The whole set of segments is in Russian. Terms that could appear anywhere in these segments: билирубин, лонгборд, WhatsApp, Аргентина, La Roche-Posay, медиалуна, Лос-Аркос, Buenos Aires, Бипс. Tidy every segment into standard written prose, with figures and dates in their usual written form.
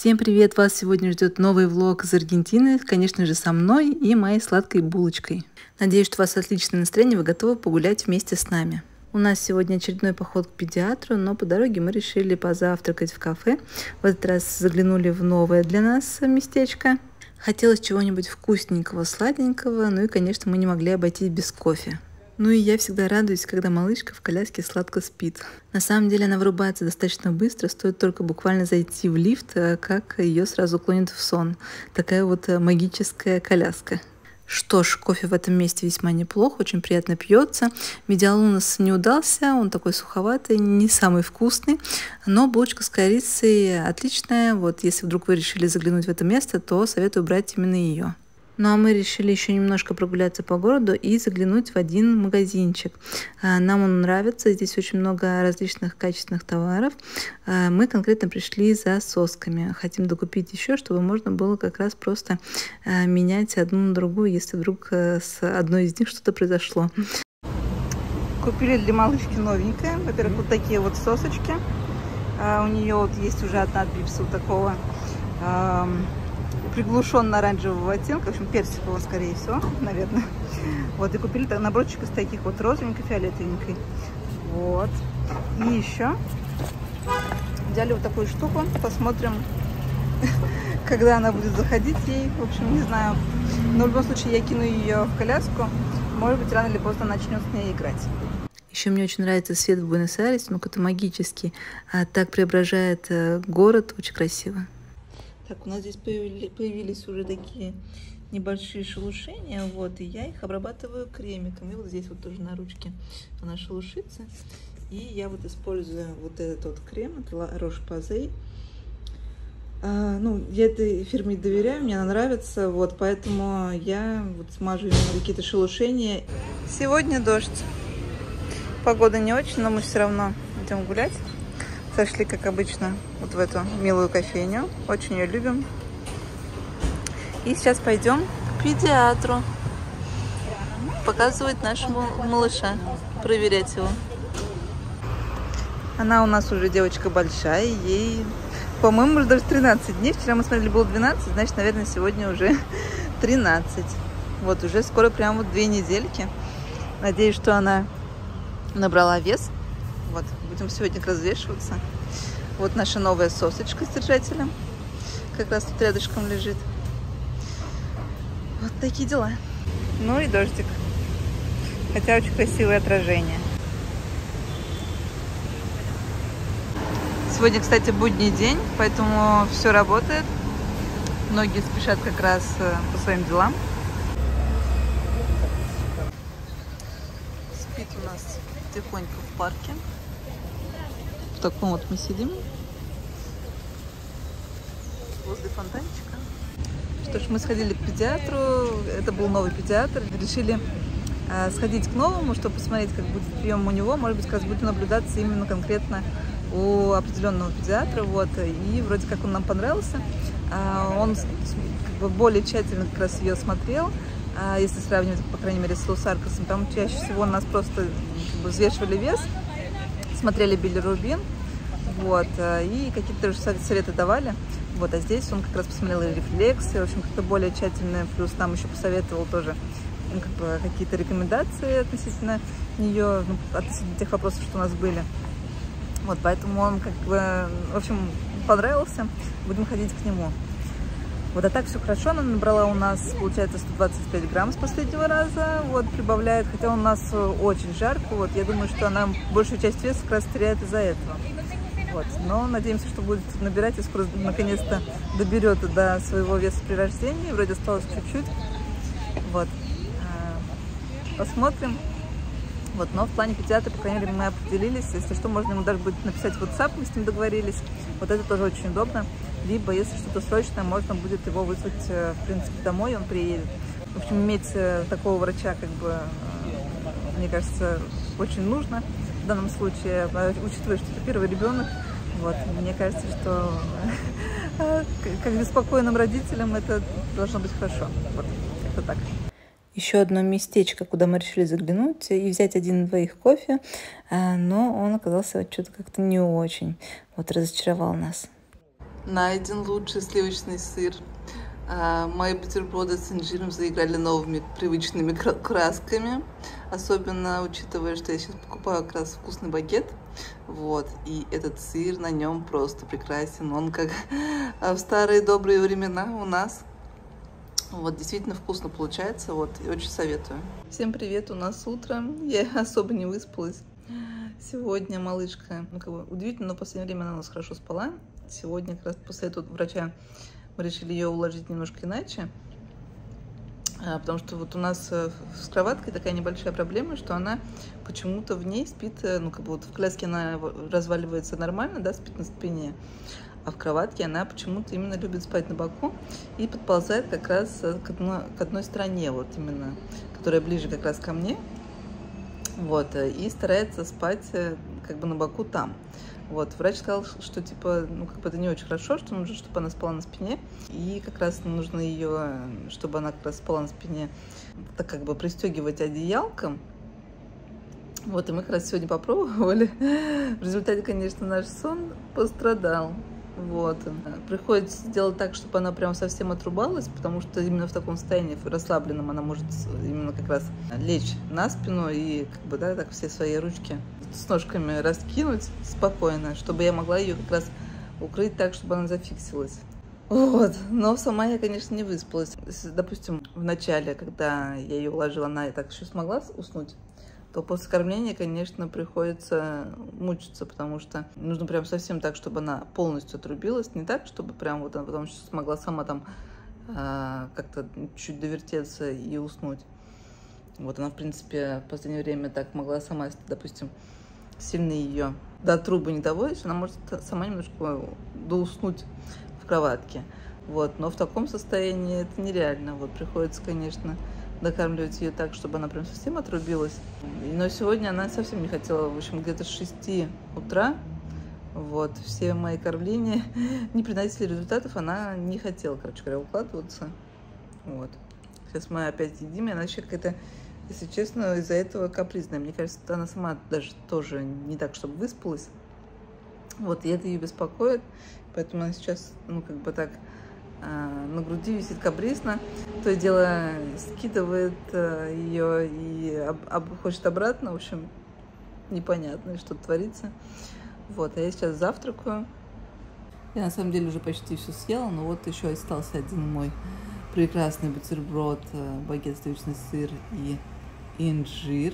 Всем привет! Вас сегодня ждет новый влог из Аргентины, конечно же, со мной и моей сладкой булочкой. Надеюсь, что у вас отличное настроение, вы готовы погулять вместе с нами. У нас сегодня очередной поход к педиатру, но по дороге мы решили позавтракать в кафе. В этот раз заглянули в новое для нас местечко. Хотелось чего-нибудь вкусненького, сладенького, ну и, конечно, мы не могли обойтись без кофе. Ну и я всегда радуюсь, когда малышка в коляске сладко спит. На самом деле она вырубается достаточно быстро, стоит только буквально зайти в лифт, как ее сразу клонит в сон. Такая вот магическая коляска. Что ж, кофе в этом месте весьма неплохо, очень приятно пьется. Медиалун у нас не удался, он такой суховатый, не самый вкусный. Но булочка с корицей отличная, вот если вдруг вы решили заглянуть в это место, то советую брать именно ее. Ну а мы решили еще немножко прогуляться по городу и заглянуть в один магазинчик. Нам он нравится, здесь очень много различных качественных товаров. Мы конкретно пришли за сосками. Хотим докупить еще, чтобы можно было как раз просто менять одну на другую, если вдруг с одной из них что-то произошло. Купили для малышки новенькое. Во-первых, вот такие вот сосочки. У нее вот есть уже одна от бипса вот такого приглушенно-оранжевого оттенка, в общем, персикового, скорее всего, наверное. Вот, и купили наборчик из таких вот розовенько-фиолетовенькой. Вот. И еще взяли вот такую штуку, посмотрим, когда она будет заходить ей, в общем, не знаю. Но в любом случае я кину ее в коляску, может быть, рано или поздно начнет с ней играть. Еще мне очень нравится свет в Буэнос-Айресе, ну, какой-то магический, так преображает город, очень красиво. Так, у нас здесь появились уже такие небольшие шелушения, вот, и я их обрабатываю кремиком. И вот здесь вот тоже на ручке она шелушится. И я вот использую вот этот вот крем, это La Roche-Posay. Ну, я этой фирме доверяю, мне она нравится, вот, поэтому я вот смажу именно какие-то шелушения. Сегодня дождь. Погода не очень, но мы все равно идем гулять. Зашли, как обычно, вот в эту милую кофейню. Очень ее любим. И сейчас пойдем к педиатру. Показывать нашему малыша. Проверять его. Она у нас уже девочка большая. Ей, по-моему, уже даже 13 дней. Вчера мы смотрели, было 12. Значит, наверное, сегодня уже 13. Вот, уже скоро прям вот 2 недельки. Надеюсь, что она набрала вес. Вот, будем сегодня развешиваться. Вот наша новая сосочка с держателем. Как раз тут рядышком лежит. Вот такие дела. Ну и дождик. Хотя очень красивое отражение. Сегодня, кстати, будний день, поэтому все работает. Многие спешат как раз по своим делам. Спит у нас тихонько в парке. В таком вот мы сидим возле фонтанчика. Что ж, мы сходили к педиатру, это был новый педиатр, решили сходить к новому, чтобы посмотреть, как будет прием у него, может быть, как раз будем наблюдаться именно конкретно у определенного педиатра, вот, и вроде как он нам понравился, он как бы более тщательно как раз ее смотрел, если сравнивать, по крайней мере, с Лос-Аркосом, там чаще всего нас просто взвешивали вес, смотрели билирубин, вот, и какие-то тоже советы давали, вот, а здесь он как раз посмотрел рефлексы, в общем, как-то более тщательно, плюс нам еще посоветовал тоже, ну, как бы какие-то рекомендации относительно нее, ну, относительно тех вопросов, что у нас были, вот, поэтому он, как бы, в общем, понравился, будем ходить к нему. Вот, а так все хорошо, она набрала у нас, получается, 125 грамм с последнего раза, вот, прибавляет, хотя у нас очень жарко, вот, я думаю, что она большую часть веса как раз теряет из-за этого, вот, но надеемся, что будет набирать и скоро, наконец-то, доберет до своего веса при рождении, вроде осталось чуть-чуть, вот, посмотрим, вот, но в плане педиатра, по крайней мере, мы определились, если что, можно ему даже будет написать в WhatsApp, мы с ним договорились, вот это тоже очень удобно. Либо, если что-то срочное, можно будет его вызвать, в принципе, домой, он приедет. В общем, иметь такого врача, как бы, мне кажется, очень нужно в данном случае. Учитывая, что это первый ребенок, вот, мне кажется, что как беспокойным родителям это должно быть хорошо. Вот, как-то так. Еще одно местечко, куда мы решили заглянуть и взять 1 на 2 кофе, но он оказался что-то как-то не очень. Вот, разочаровал нас. найден лучший сливочный сыр. Мои бутерброды с инжиром заиграли новыми привычными красками, особенно учитывая, что я сейчас покупаю как раз вкусный багет. Вот, и этот сыр на нем просто прекрасен, он как в старые добрые времена у нас. Вот, действительно вкусно получается, вот, и очень советую. Всем привет, у нас утро, я особо не выспалась. Сегодня малышка, ну, как бы удивительно, но в последнее время она у нас хорошо спала. Сегодня как раз после этого врача мы решили ее уложить немножко иначе, потому что вот у нас с кроваткой такая небольшая проблема, что она почему-то в ней спит, ну как бы вот в коляске она разваливается нормально, да, спит на спине, а в кроватке она почему-то именно любит спать на боку и подползает как раз к одной стороне, вот именно, которая ближе как раз ко мне, вот, и старается спать как бы на боку там. Вот, врач сказал, что типа, ну, как бы это не очень хорошо, что нужно, чтобы она спала на спине. И как раз нужно ее, чтобы она как раз спала на спине, так как бы пристегивать одеялком. Вот, и мы как раз сегодня попробовали. В результате, конечно, наш сон пострадал. Вот. Приходится делать так, чтобы она прям совсем отрубалась, потому что именно в таком состоянии расслабленном она может именно как раз лечь на спину и как бы, да, так все свои ручки с ножками раскинуть спокойно, чтобы я могла ее как раз укрыть так, чтобы она зафиксилась. Вот, но сама я, конечно, не выспалась. Допустим, в начале, когда я ее уложила, она и так еще смогла уснуть, то после кормления, конечно, приходится мучиться, потому что нужно прям совсем так, чтобы она полностью отрубилась, не так, чтобы прям вот она потом смогла сама там как-то чуть довертеться и уснуть. Вот она, в принципе, в последнее время так могла сама, если, допустим, сильно ее до трубы не доводишь, она может сама немножко доуснуть в кроватке. Вот, но в таком состоянии это нереально. Вот приходится, конечно, докармливать ее так, чтобы она прям совсем отрубилась. Но сегодня она совсем не хотела, в общем, где-то с 6 утра. Вот, все мои кормления не приносили результатов, она не хотела, короче говоря, укладываться. Вот. Сейчас мы опять едим, и она еще какая-то, если честно, из-за этого капризная. Мне кажется, она сама даже тоже не так, чтобы выспалась. Вот, и это ее беспокоит. Поэтому она сейчас, ну, как бы так, на груди висит капризно, то и дело скидывает ее и хочет обратно, в общем, непонятно, что творится. Вот, а я сейчас завтракаю. Я на самом деле уже почти все съела, но вот еще остался один мой прекрасный бутерброд, багет, сливочный сыр и инжир.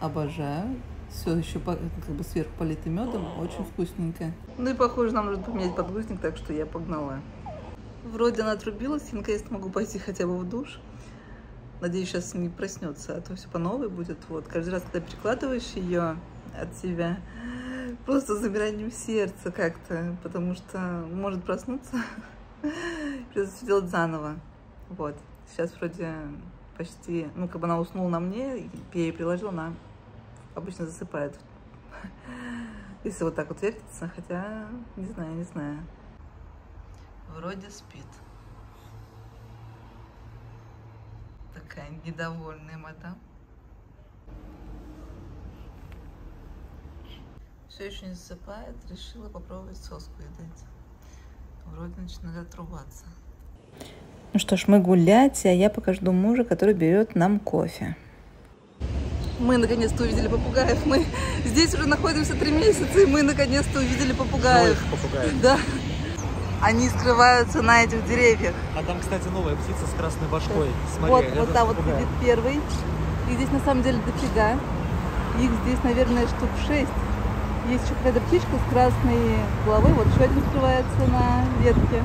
Обожаю. Все еще как бы сверху полито медом, очень вкусненько. Ну и похоже, нам нужно поменять подгузник, так что я погнала. Вроде она отрубилась, и наконец-то могу пойти хотя бы в душ. Надеюсь, сейчас не проснется, а то все по новой будет. Вот, каждый раз, когда перекладываешь ее от себя, просто замиранием сердца как-то, потому что может проснуться, придется все делать заново. Вот, сейчас вроде почти, ну, как бы она уснула на мне, я ее приложила, она обычно засыпает, если вот так вот вертится, хотя, не знаю, не знаю. Вроде спит. Такая недовольная мадам. Все еще не засыпает, решила попробовать соску едать. Вроде начинает отрубаться. Ну что ж, мы гулять, а я пока жду мужа, который берет нам кофе. Мы наконец-то увидели попугаев. Мы здесь уже находимся 3 месяца, и мы наконец-то увидели попугаев. Новых попугаев. Да. Они скрываются на этих деревьях. А там, кстати, новая птица с красной башкой. Смотри, вот, вот та вот сидит первый. И здесь на самом деле дофига. Их здесь, наверное, штук 6. Есть еще какая-то птичка с красной головой. Вот еще один скрывается на ветке.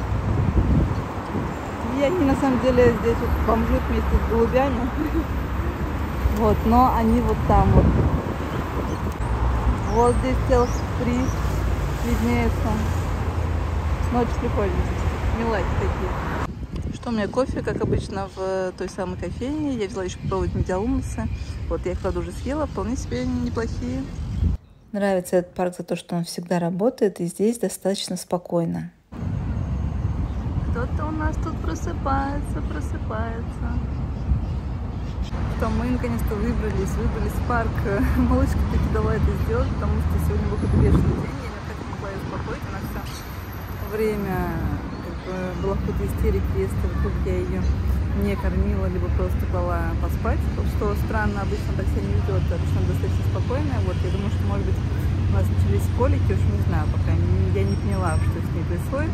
И они на самом деле здесь вот бомжуют вместе с голубями. Вот, но они вот там вот. Вот здесь целых 3 виднеется. Ну, очень прикольно. Милаки такие. Что у меня кофе, как обычно, в той самой кофейне. Я взяла еще попробовать медиалумусы. Вот, я их, правда, уже съела. Вполне себе неплохие. Нравится этот парк за то, что он всегда работает. И здесь достаточно спокойно. Кто-то у нас тут просыпается. Что мы, наконец-то, выбрались в парк. Малышка таки дала это сделать, потому что сегодня выход бешеный день. Я никак не могла ее успокоить. Она вся время была какая-то истерика, если вдруг я ее не кормила, либо просто была поспать, что странно, обычно так себя не ведет, обычно достаточно спокойная. Вот, я думаю, что, может быть, у нас начались колики, уж не знаю, пока я не поняла, что с ней происходит.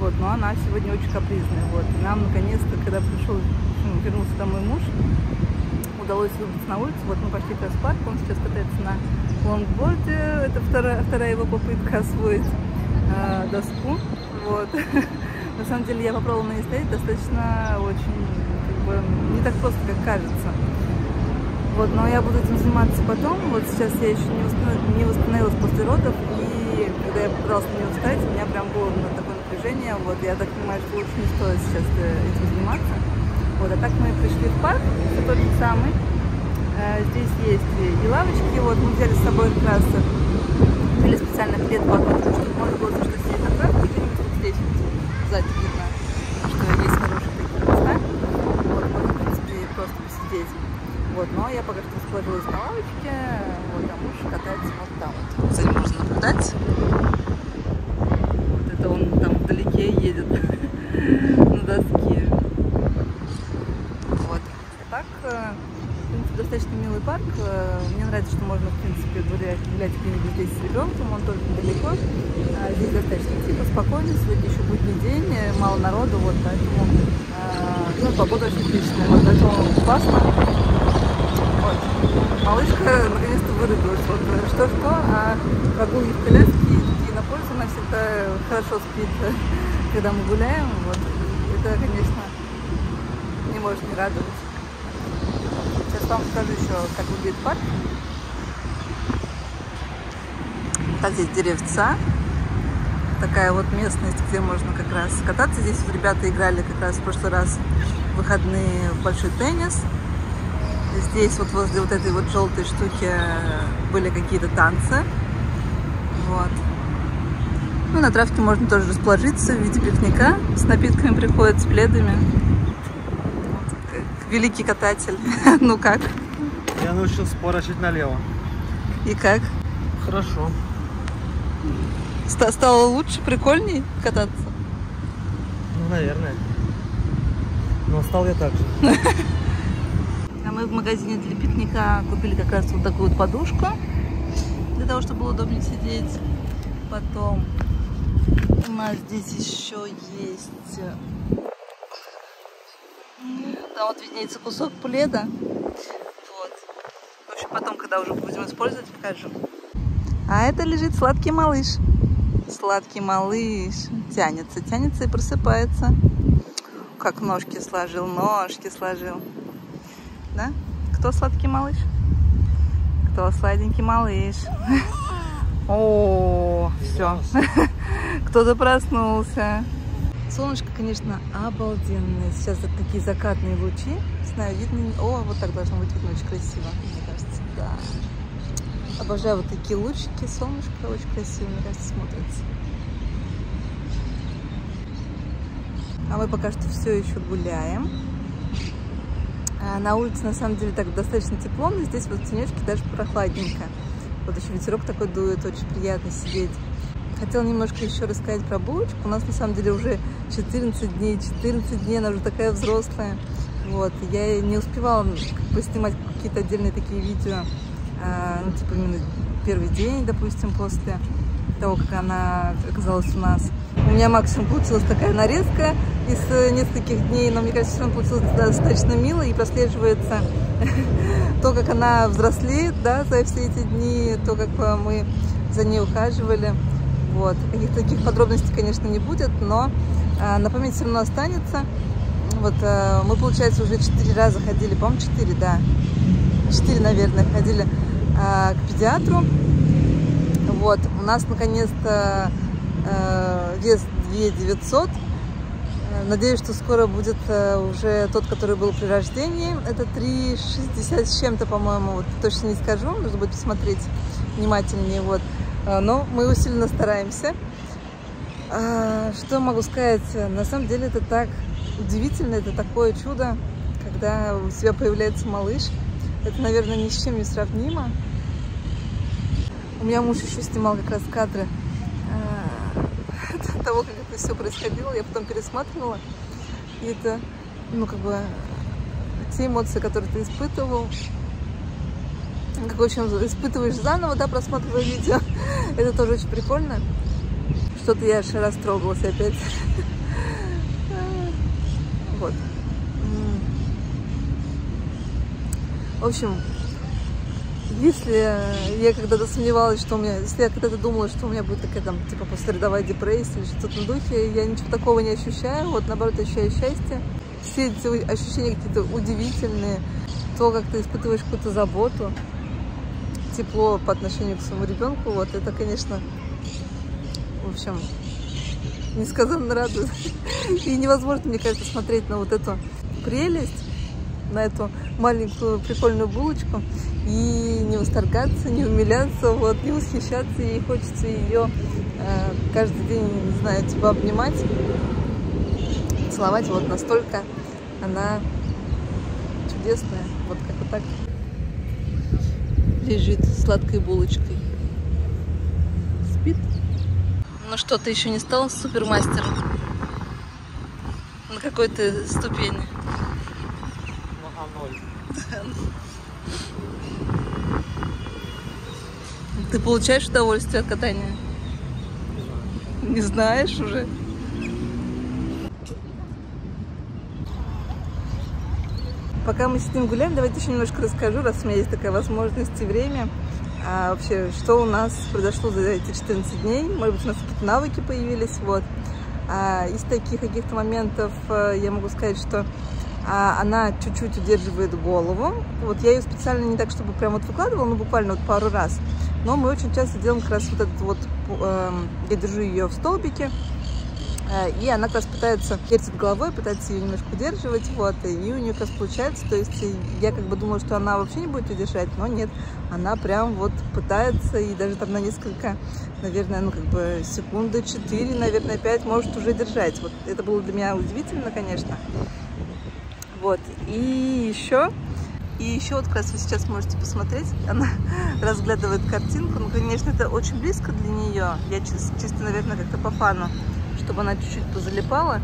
Вот, но она сегодня очень капризная. Вот, и нам наконец-то, когда пришел, вернулся домой муж, удалось выбраться на улицу. Вот мы пошли как раз в парк, он сейчас катается на лонгборде, это вторая его попытка освоить доску. Вот. На самом деле я попробовала на ней стоять, достаточно очень, как бы, не так просто, как кажется. Вот, но я буду этим заниматься потом. Вот сейчас я еще не восстановилась после родов, и когда я попыталась на нее встать, у меня прям было такое напряжение. Вот, я так понимаю, что лучше не стоит сейчас этим заниматься. Вот, а так мы пришли в парк, который самый. Здесь есть и лавочки. Вот, мы взяли с собой как раз для специальных лет подушку, чтобы можно было что сидеть на травке, где-нибудь здесь сзади видно, что есть хорошие такие места. Вот, можно, в принципе, просто посидеть. Вот, но я пока что сложилась на лавочке, вот, а муж катается вот там. Вот. Кстати, можно наблюдать. Вот это он там вдалеке едет на доске. Вот. Так, в принципе, достаточно милый парк. Мне нравится, что можно, в принципе, гулять где-нибудь здесь с ребенком, он тоже недалеко. Здесь достаточно тихо, спокойно. Сегодня еще будний день, мало народу, вот, поэтому погода очень отличная. Вот, поэтому классно. Вот. Малышка наконец-то вырубилась. Вот что-что, а прогулки в коляске и на пользу, она всегда хорошо спит, когда мы гуляем. Вот. Это, конечно, не может не радовать. Сейчас вам покажу еще, как выглядит парк. Так, здесь деревца. Такая вот местность, где можно как раз кататься. Здесь вот ребята играли как раз в прошлый раз в выходные в большой теннис. Здесь вот возле вот этой вот желтой штуки были какие-то танцы. Вот. Ну, на травке можно тоже расположиться в виде пикника. С напитками приходят, с пледами. Вот. Великий кататель. Ну как? Я научился поворачивать налево. И как? Хорошо. Стало лучше, прикольней кататься? Ну, наверное. Но стал я так же. Мы в магазине для пикника купили как раз вот такую вот подушку, для того, чтобы было удобнее сидеть. Потом у нас здесь еще есть... Там вот виднеется кусок пледа. Вот. В общем, потом, когда уже будем использовать, покажу. А это лежит сладкий малыш. Сладкий малыш тянется, тянется и просыпается. Как ножки сложил, ножки сложил. Да? Кто сладкий малыш? Кто сладенький малыш? О, все. Кто-то проснулся. Солнышко, конечно, обалденное. Сейчас такие закатные лучи. Не знаю, видно. О, вот так должно быть видно. Очень красиво, мне кажется. Да. Обожаю вот такие лучики. Солнышко очень красиво, мне кажется, смотрится. А мы пока что все еще гуляем. На улице, на самом деле, так достаточно тепло, но здесь вот в тенечке даже прохладненько. Вот еще ветерок такой дует, очень приятно сидеть. Хотела немножко еще рассказать про булочку. У нас, на самом деле, уже 14 дней, она уже такая взрослая. Вот, я не успевала, как бы, снимать какие-то отдельные такие видео, ну, типа, именно первый день, допустим, после того, как она оказалась у нас. У меня максимум получилась такая нарезка из нескольких дней, но мне кажется, что она получилась достаточно мило и прослеживается то, как она взрослеет, да, за все эти дни, то, как мы за ней ухаживали. Вот. Каких-то таких подробностей, конечно, не будет, но на память все равно останется. Вот, мы, получается, уже 4 раза ходили, по-моему, 4, да, 4, наверное, ходили к педиатру. Вот, у нас, наконец-то, вес 2900. Надеюсь, что скоро будет уже тот, который был при рождении. Это 360 с чем-то, по-моему. Вот, точно не скажу, нужно будет посмотреть внимательнее. Вот. Но мы усиленно стараемся. Что могу сказать? На самом деле это так удивительно, это такое чудо, когда у тебя появляется малыш. Это, наверное, ни с чем не сравнимо. У меня муж еще снимал как раз кадры того, как это все происходило, я потом пересматривала. И это, ну, как бы, те эмоции, которые ты испытывал, как, в общем, испытываешь заново, да, просматривая видео. Это тоже очень прикольно. Что-то я аж растрогалась опять. Вот. В общем, если я когда-то сомневалась, что у меня, если я когда-то думала, что у меня будет такая там, типа, послеродовая депрессия или что-то в духе, я ничего такого не ощущаю, вот, наоборот, ощущаю счастье. Все эти ощущения какие-то удивительные, то, как ты испытываешь какую-то заботу, тепло по отношению к своему ребенку, вот, это, конечно, в общем, несказанно радует. И невозможно, мне кажется, смотреть на вот эту прелесть, на эту маленькую прикольную булочку и не восторгаться, не умиляться, вот, не восхищаться. Ей хочется ее каждый день, не знаю, типа обнимать, целовать. Вот настолько она чудесная, вот как вот так лежит сладкой булочкой, спит. Ну что, ты еще не стал супермастером на какой-то ступени? Ты получаешь удовольствие от катания? Не знаешь уже? Пока мы сидим гуляем, давайте еще немножко расскажу, раз у меня есть такая возможность и время, а вообще, что у нас произошло за эти 14 дней. Может быть, у нас какие-то навыки появились, вот. Из таких каких-то моментов я могу сказать, что она чуть-чуть удерживает голову. Вот я ее специально не так, чтобы прям вот выкладывала, но буквально вот пару раз. Но мы очень часто делаем как раз вот этот вот, я держу ее в столбике, и она как раз пытается, вертит головой, пытается ее немножко удерживать, вот, и у нее как раз получается. То есть я как бы думала, что она вообще не будет ее держать, но нет, она прям вот пытается, и даже там на несколько, наверное, ну как бы секунды 4, наверное, 5 может уже держать. Вот это было для меня удивительно, конечно. Вот, и еще вот как раз вы сейчас можете посмотреть, она разглядывает картинку, ну, конечно, это очень близко для нее, я чисто, наверное, как-то по фану, чтобы она чуть-чуть позалипала,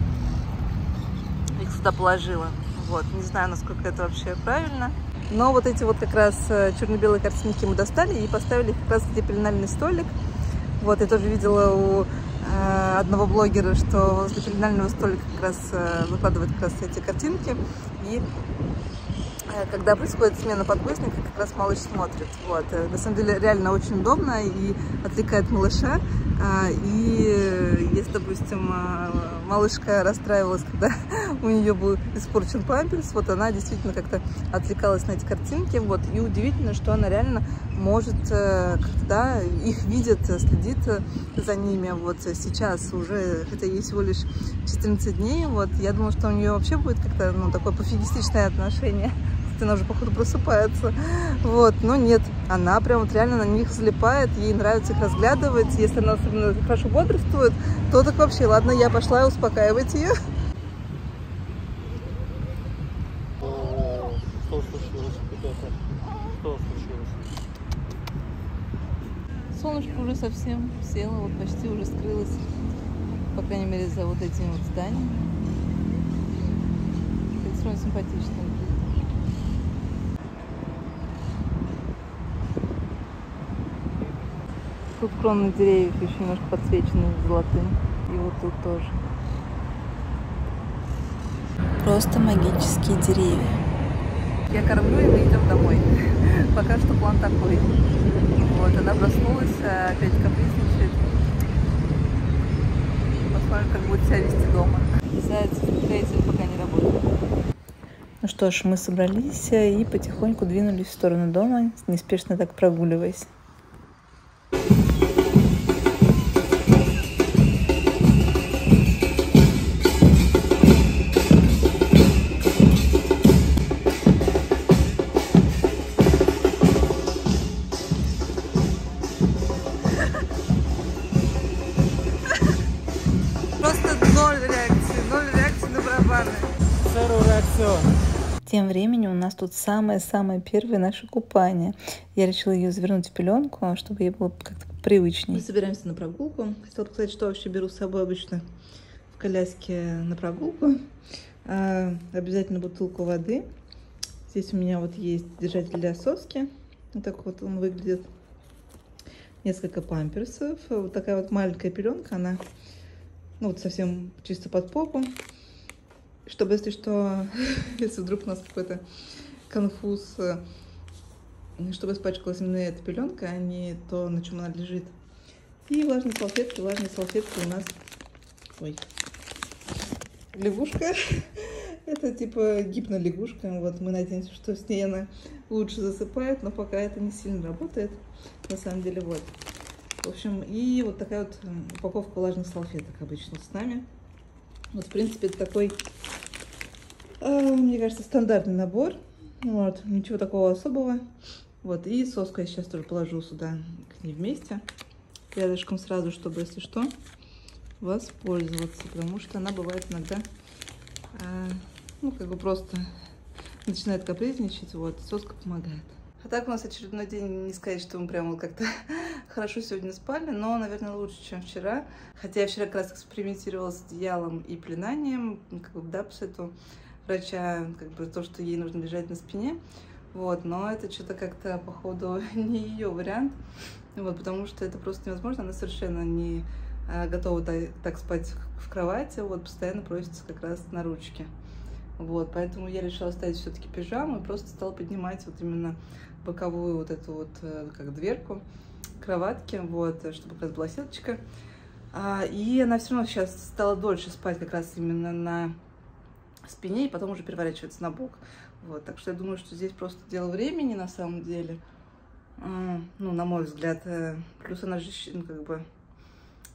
их сюда положила, вот, не знаю, насколько это вообще правильно, но вот эти вот как раз черно-белые картинки мы достали и поставили как раз где пеленальный столик. Вот, я тоже видела у одного блогера, что возле пеленального столика как раз выкладывают как раз эти картинки, и когда происходит смена подгузника, как раз малыш смотрит. Вот. На самом деле реально очень удобно и отвлекает малыша. И если, допустим, малышка расстраивалась, когда у нее был испорчен памперс, вот она действительно как-то отвлекалась на эти картинки. Вот. И удивительно, что она реально может, когда их видит, следит за ними. Вот сейчас уже, хотя ей всего лишь 14 дней, вот, я думала, что у нее вообще будет как-то, ну, такое пофигистичное отношение. Она уже, походу, просыпается. Вот. Но нет, она прям вот реально на них залипает, ей нравится их разглядывать. Если она особенно хорошо бодрствует, то так вообще, ладно, я пошла успокаивать ее. Что случилось, ребята? Что случилось? Солнышко уже совсем село, вот почти уже скрылось, по крайней мере, за вот этими вот зданиями. Это очень симпатично. Тут кроны деревьев еще немножко подсвечены золотым. И вот тут тоже. Просто магические деревья. Я кормлю, и мы идем домой. Пока что план такой. Вот, она проснулась, опять капризничает. Посмотрим, как будет себя вести дома. Заяц двигатель пока не работает. Ну что ж, мы собрались и потихоньку двинулись в сторону дома, неспешно так прогуливаясь. Тем временем у нас тут самое-самое первое наше купание. Я решила ее завернуть в пеленку, чтобы ей было как-то привычней. Мы собираемся на прогулку. Хотела сказать, что вообще беру с собой обычно в коляске на прогулку. Обязательно бутылку воды. Здесь у меня вот есть держатель для соски. Вот так вот он выглядит. Несколько памперсов. Вот такая вот маленькая пеленка. Она ну, вот совсем чисто под попу. Чтобы, если что, если вдруг у нас какой-то конфуз, чтобы испачкалась именно эта пеленка, а не то, на чем она лежит. И влажные салфетки. Влажные салфетки у нас... Ой. Лягушка. Это типа гипно-лягушка. Вот мы надеемся, что с ней она лучше засыпает, но пока это не сильно работает. На самом деле, вот. В общем, и вот такая вот упаковка влажных салфеток обычно с нами. Вот, в принципе, это такой, мне кажется, стандартный набор. Вот, ничего такого особого. Вот, и соску я сейчас тоже положу сюда к ней вместе. Рядышком сразу, чтобы, если что, воспользоваться. Потому что она бывает иногда, ну, как бы просто начинает капризничать. Вот, соска помогает. А так у нас очередной день, не сказать, что мы прям вот как-то хорошо сегодня спали, но, наверное, лучше, чем вчера. Хотя я вчера как раз экспериментировала с одеялом и пеленанием, как бы, да, по совету врача, как бы, то, что ей нужно лежать на спине, вот, но это что-то как-то, походу, не ее вариант, вот, потому что это просто невозможно, она совершенно не готова так спать в кровати, вот, постоянно просится как раз на ручки. Вот, поэтому я решила ставить все-таки пижаму и просто стала поднимать вот именно боковую вот эту вот, как дверку кроватки, вот, чтобы как раз была сеточка. И она все равно сейчас стала дольше спать как раз именно на спине и потом уже переворачивается на бок. Вот, так что я думаю, что здесь просто дело времени на самом деле. Ну, на мой взгляд. Плюс она же, как бы,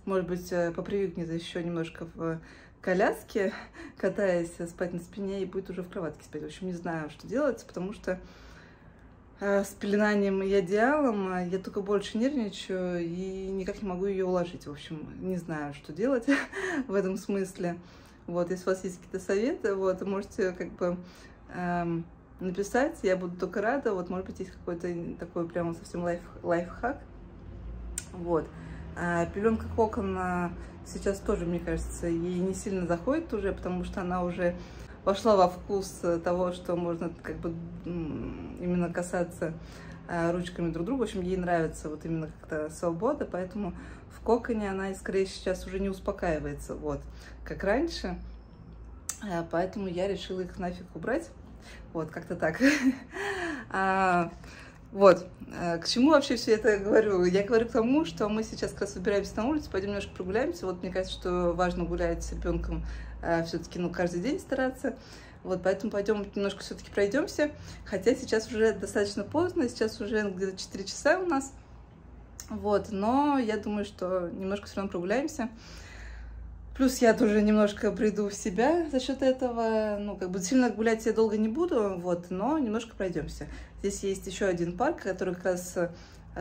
может быть, попривыкнет еще немножко в... коляске, катаясь, спать на спине и будет уже в кроватке спать. В общем, не знаю, что делать, потому что с пеленанием и одеялом я только больше нервничаю и никак не могу ее уложить. В общем, не знаю, что делать в этом смысле. Вот, если у вас есть какие-то советы, вот, можете как бы написать, я буду только рада. Вот, может быть, есть какой-то такой прямо совсем лайфхак. Вот. Пеленка кокон сейчас тоже, мне кажется, ей не сильно заходит уже, потому что она уже вошла во вкус того, что можно как бы именно касаться ручками друг друга. В общем, ей нравится вот именно как-то свобода, поэтому в коконе она и скорее сейчас уже не успокаивается, вот, как раньше. Поэтому я решила их нафиг убрать. Вот, как-то так. Вот, к чему вообще все это говорю? Я говорю к тому, что мы сейчас как раз выбираемся на улицу, пойдем немножко прогуляемся. Вот мне кажется, что важно гулять с ребенком все-таки, ну, каждый день стараться. Вот, поэтому пойдем немножко все-таки пройдемся. Хотя сейчас уже достаточно поздно, сейчас уже где-то 4 часа у нас. Вот, но я думаю, что немножко все равно прогуляемся. Плюс я тоже немножко приду в себя за счет этого. Ну, как бы сильно гулять я долго не буду, вот, но немножко пройдемся. Здесь есть еще один парк, который как раз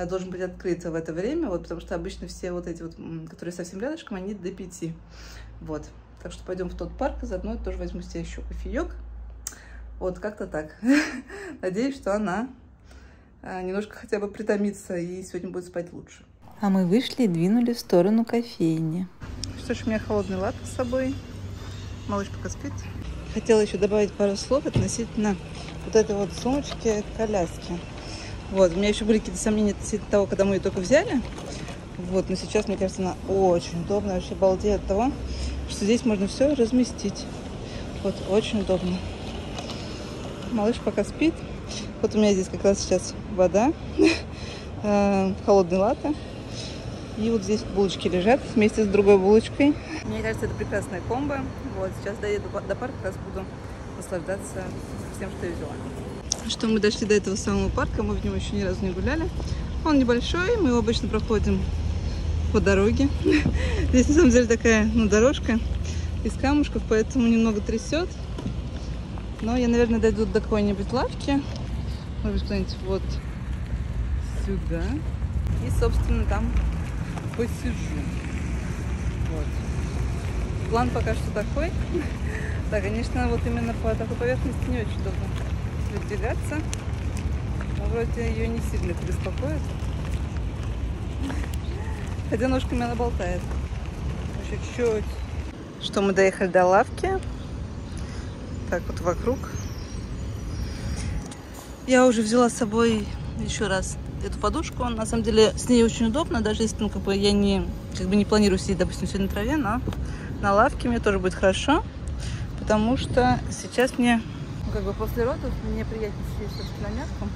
должен быть открыт в это время, вот, потому что обычно все вот эти вот, которые совсем рядышком, они до 5. Вот. Так что пойдем в тот парк, заодно тоже возьму себе еще кофеек. Вот, как-то так. Надеюсь, что она немножко хотя бы притомится и сегодня будет спать лучше. А мы вышли и двинули в сторону кофейни. Что ж, у меня холодный латте с собой. Малыш пока спит. Хотела еще добавить пару слов относительно вот этой вот сумочки коляски. Вот, у меня еще были какие-то сомнения относительно того, когда мы ее только взяли. Вот, но сейчас, мне кажется, она очень удобная. Вообще обалдею от того, что здесь можно все разместить. Вот, очень удобно. Малыш пока спит. Вот у меня здесь как раз сейчас вода, холодный латте. И вот здесь булочки лежат вместе с другой булочкой. Мне кажется, это прекрасная комбо. Вот, сейчас доеду до парка, как раз буду наслаждаться всем, что я взяла. Что мы дошли до этого самого парка, мы в нем еще ни разу не гуляли. Он небольшой, мы его обычно проходим по дороге. Здесь на самом деле такая, ну, дорожка из камушков, поэтому немного трясет. Но я, наверное, дойду до какой-нибудь лавки. Может быть, что-нибудь вот сюда. И, собственно, там... посижу. Вот. План пока что такой. Да, конечно, вот именно по такой поверхности не очень удобно передвигаться. Но вроде ее не сильно беспокоит. Хотя ножками она болтает. Еще чуть-чуть. Что, мы доехали до лавки. Так вот вокруг. Я уже взяла с собой еще раз эту подушку. На самом деле с ней очень удобно, даже если, ну, я не планирую сидеть, допустим, сегодня на траве, но на лавке мне тоже будет хорошо, потому что сейчас мне, ну, после родов мне приятнее сидеть все-таки на мягком.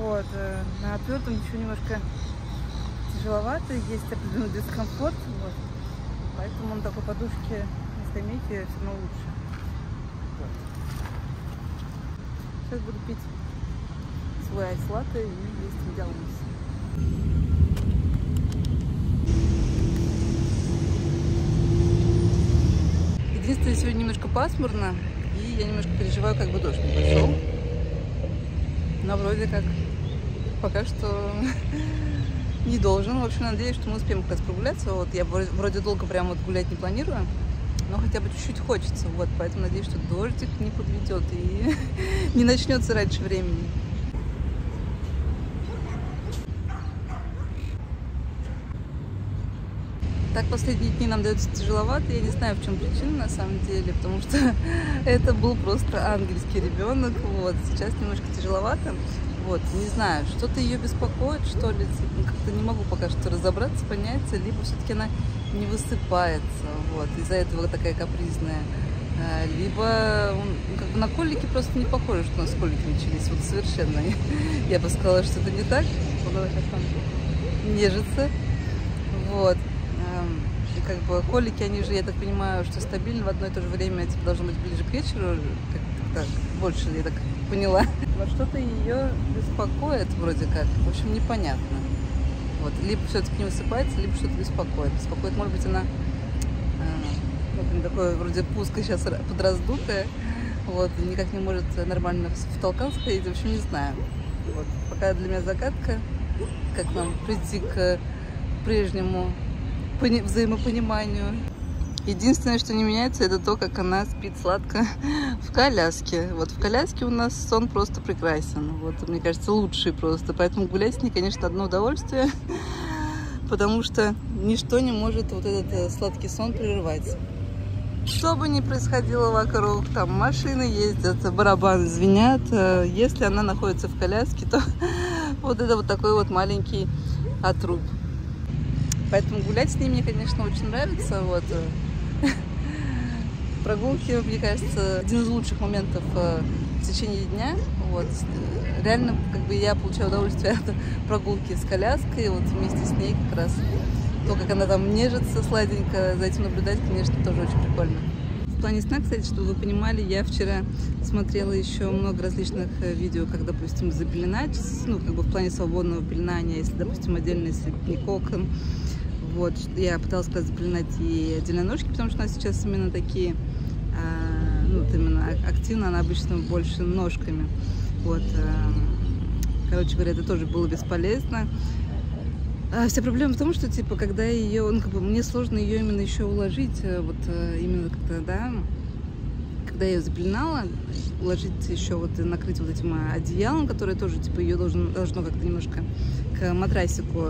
Вот, на отвертом еще немножко тяжеловато, есть определенный дискомфорт, вот. Поэтому на такой подушке на скамейке все равно лучше. Сейчас буду пить свой айс-латте и есть медиалуз. Единственное, сегодня немножко пасмурно, и я немножко переживаю, как бы дождь не пошел. Но вроде как пока что не должен. В общем, надеюсь, что мы успеем как раз прогуляться. Вот, я вроде долго прям вот гулять не планирую, но хотя бы чуть-чуть хочется. Вот, поэтому надеюсь, что дождик не подведет и не начнется раньше времени. Так, последние дни нам дается тяжеловато, я не знаю, в чем причина на самом деле, потому что это был просто ангельский ребенок, вот, сейчас немножко тяжеловато, вот, не знаю, что-то ее беспокоит, что ли, как-то не могу пока что разобраться, понять, либо все-таки она не высыпается, вот, из-за этого такая капризная, либо, на колики просто не похоже, что у нас колики начались, вот, совершенно, я бы сказала, что это не так, она сейчас там нежится, вот. И колики, они же, я так понимаю, что стабильно в одно и то же время, типа, должно быть ближе к вечеру, как-то больше, я так поняла. Но что-то ее беспокоит вроде как, в общем, непонятно. Вот, либо все-таки не высыпается, либо что-то беспокоит. Беспокоит, может быть, она, такой вроде пуска сейчас подраздутая, вот, и никак не может нормально в толкан сходить, в общем, не знаю. Вот, пока для меня загадка, как нам прийти к прежнему взаимопониманию. Единственное, что не меняется, это то, как она спит сладко в коляске. Вот в коляске у нас сон просто прекрасен. Вот, мне кажется, лучший просто. Поэтому гулять с ней, конечно, одно удовольствие, потому что ничто не может вот этот сладкий сон прерывать. Что бы ни происходило вокруг, там машины ездят, барабаны звенят. Если она находится в коляске, то вот это вот такой вот маленький отруб. Поэтому гулять с ней мне, конечно, очень нравится. Вот. Прогулки, мне кажется, один из лучших моментов в течение дня. Вот. Реально, я получаю удовольствие от прогулки с коляской. Вот вместе с ней как раз то, как она там нежится сладенько, за этим наблюдать, конечно, тоже очень прикольно. В плане сна, кстати, чтобы вы понимали, я вчера смотрела еще много различных видео, как, допустим, за пелена, ну, в плане свободного пеленания, если, допустим, отдельно, если не кокон. Вот, я пыталась как раз запеленать и отдельные ножки, потому что у нас сейчас именно такие, именно активно, она обычно больше ножками. Вот, короче говоря, это тоже было бесполезно. Вся проблема в том, что, когда ее, мне сложно ее именно еще уложить, вот именно когда я ее запеленала, уложить еще вот и накрыть вот этим одеялом, которое тоже, ее должно как-то немножко к матрасику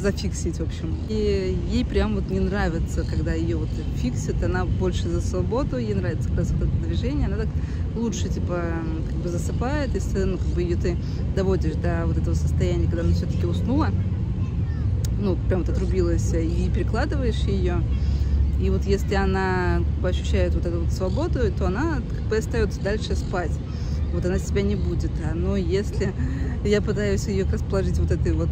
зафиксить, в общем. И ей прям вот не нравится, когда ее вот фиксит, она больше за свободу, ей нравится как раз вот это движение, она так лучше, засыпает, если, ее ты доводишь до вот этого состояния, когда она все-таки уснула. Ну, прям вот отрубилась, и перекладываешь ее, и вот если она ощущает вот эту вот свободу, то она остается дальше спать, вот она себя не будет, но если я пытаюсь ее как раз положить вот этой вот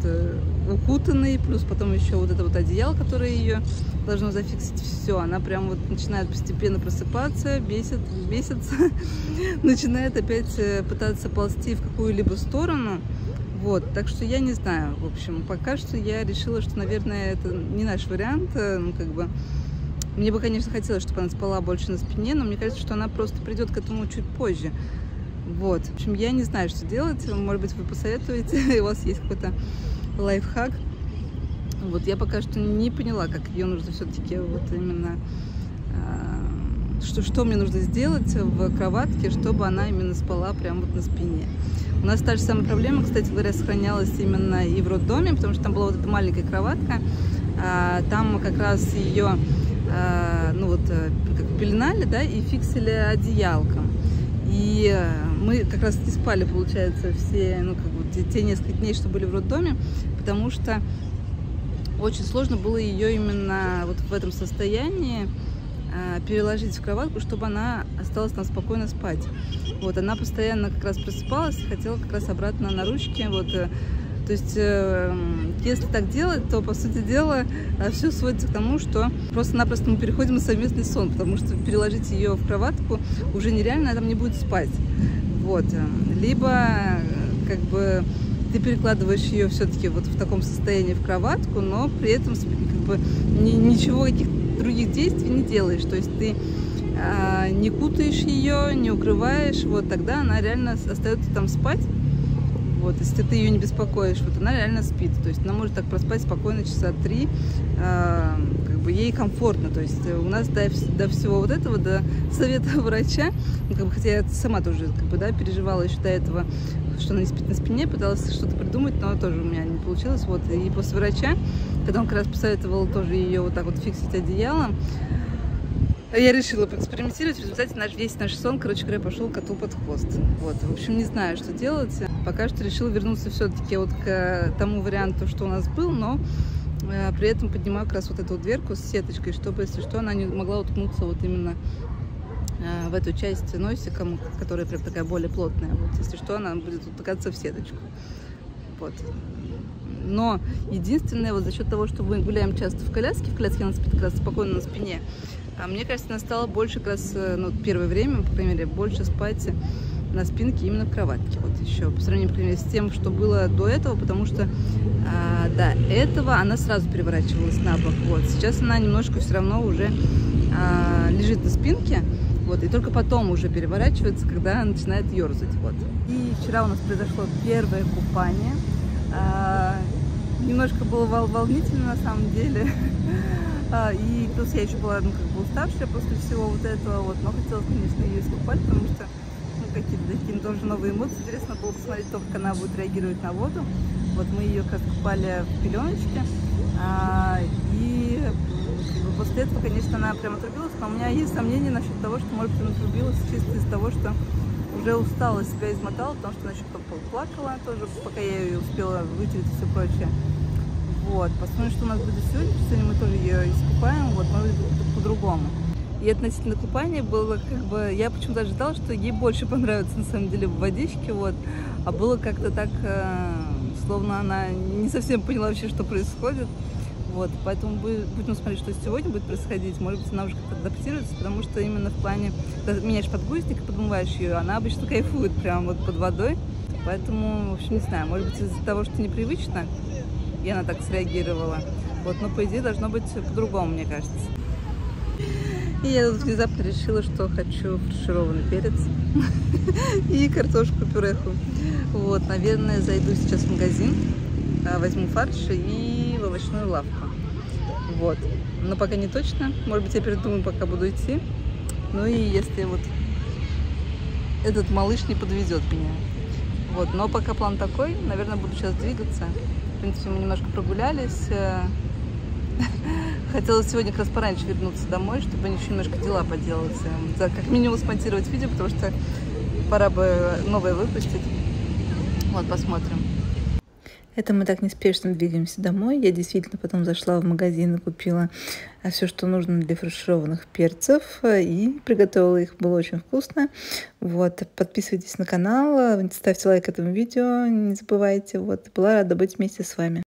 укутанной, плюс потом еще вот это вот одеяло, которое ее должно зафиксить, все, она прям вот начинает постепенно просыпаться, бесится, начинает опять пытаться ползти в какую-либо сторону. Вот, так что я не знаю, в общем, пока что я решила, что, наверное, это не наш вариант, мне бы, конечно, хотелось, чтобы она спала больше на спине, но мне кажется, что она просто придет к этому чуть позже, вот, в общем, я не знаю, что делать, может быть, вы посоветуете, у вас есть какой-то лайфхак, вот, я пока что не поняла, как ее нужно все-таки вот именно что мне нужно сделать в кроватке, чтобы она именно спала прямо вот на спине. У нас та же самая проблема, кстати говоря, сохранялась именно и в роддоме, потому что там была вот эта маленькая кроватка, там как раз ее, ну вот, как пеленали, да, и фиксили одеялком. И мы как раз не спали, получается, все, ну, как бы, те несколько дней, что были в роддоме, потому что очень сложно было ее именно вот в этом состоянии переложить в кроватку, чтобы она осталась там спокойно спать. Вот, она постоянно как раз просыпалась, хотела как раз обратно на ручки. Вот, то есть, если так делать, то, по сути дела, все сводится к тому, что просто-напросто мы переходим на совместный сон, потому что переложить ее в кроватку уже нереально, она там не будет спать. Вот. Либо, как бы, ты перекладываешь ее все-таки вот в таком состоянии в кроватку, но при этом как бы ничего, каких-то других действий не делаешь, то есть ты не кутаешь ее, не укрываешь, вот тогда она реально остается там спать. Вот, если ты ее не беспокоишь, вот она реально спит, то есть она может так проспать спокойно часа 3, как бы ей комфортно, то есть у нас до всего вот этого, до совета врача, ну, как бы, хотя я сама тоже, как бы, да, переживала еще до этого, что она не спит на спине, пыталась что-то придумать, но тоже у меня не получилось, вот, и после врача, когда он как раз посоветовал тоже ее вот так вот фиксить одеялом, я решила поэкспериментировать, в результате весь наш сон, короче говоря, пошел коту под хвост. Вот, в общем, не знаю, что делать. Пока что решила вернуться все-таки вот к тому варианту, что у нас был, но при этом поднимаю как раз вот эту вот дверку с сеточкой, чтобы, если что, она не могла уткнуться вот именно в эту часть носиком, которая прям такая более плотная. Вот, если что, она будет утыкаться в сеточку. Вот. Но единственное, вот за счет того, что мы гуляем часто в коляске она спит как раз спокойно на спине, а мне кажется, она стала больше как раз, ну, первое время, по крайней мере, больше спать на спинке именно в кроватке. Вот еще по сравнению, например, с тем, что было до этого, потому что до этого она сразу переворачивалась на бок. Вот. Сейчас она немножко все равно уже лежит на спинке, вот, и только потом уже переворачивается, когда она начинает ерзать. Вот. И вчера у нас произошло первое купание. Немножко было волнительно, на самом деле. И плюс я еще была, ну, как бы уставшая после всего вот этого, вот, но хотелось, конечно, ее искупать, потому что, ну, какие-то такие тоже новые эмоции. Интересно было посмотреть то, как она будет реагировать на воду. Вот мы ее как раз купали в пеленочке, и после этого, конечно, она прям отрубилась, но у меня есть сомнения насчет того, что, может быть, она отрубилась чисто из того, что уже устала, себя измотала, потому что она еще плакала тоже, пока я ее успела вытереть и все прочее. Вот, посмотрим, что у нас будет сегодня. Сегодня мы тоже ее искупаем, вот, но по-другому. И относительно купания было, как бы, я почему-то ожидала, что ей больше понравится, на самом деле, в водичке, вот, а было как-то так, словно она не совсем поняла вообще, что происходит, вот, поэтому будем смотреть, что сегодня будет происходить, может быть, она уже как-то адаптируется, потому что именно в плане, когда меняешь подгузник и подмываешь ее, она обычно кайфует прям вот под водой, поэтому, в общем, не знаю, может быть, из-за того, что непривычно, и она так среагировала. Вот, но по идее должно быть по-другому, мне кажется. И я тут внезапно решила, что хочу фаршированный перец и картошку-пюреху. Вот, наверное, зайду сейчас в магазин, возьму фарш и в овощную лавку. Вот, но пока не точно. Может быть, я передумаю, пока буду идти. Ну и если вот этот малыш не подведет меня. Вот, но пока план такой. Наверное, буду сейчас двигаться. В принципе, мы немножко прогулялись. Хотела сегодня как раз пораньше вернуться домой, чтобы еще немножко дела поделать. Как минимум смонтировать видео, потому что пора бы новое выпустить. Вот, посмотрим. Это мы так неспешно двигаемся домой. Я действительно потом зашла в магазин и купила все, что нужно для фаршированных перцев. И приготовила их. Было очень вкусно. Вот. Подписывайтесь на канал, ставьте лайк этому видео, не забывайте. Вот. Была рада быть вместе с вами.